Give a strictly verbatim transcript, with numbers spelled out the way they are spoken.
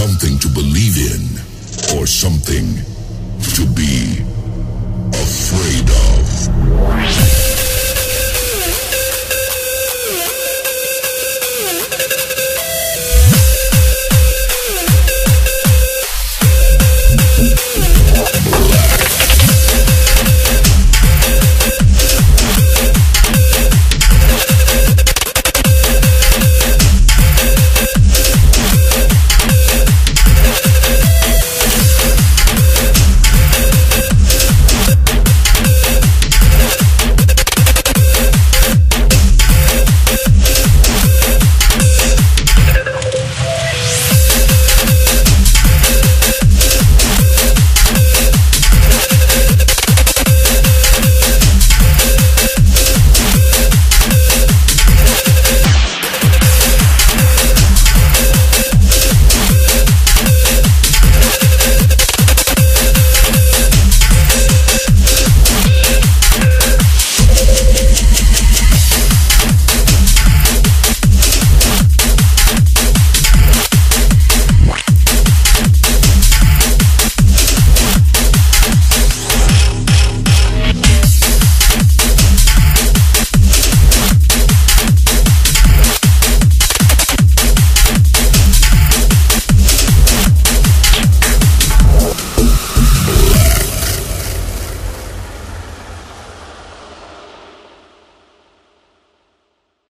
Something to believe in, or something to be.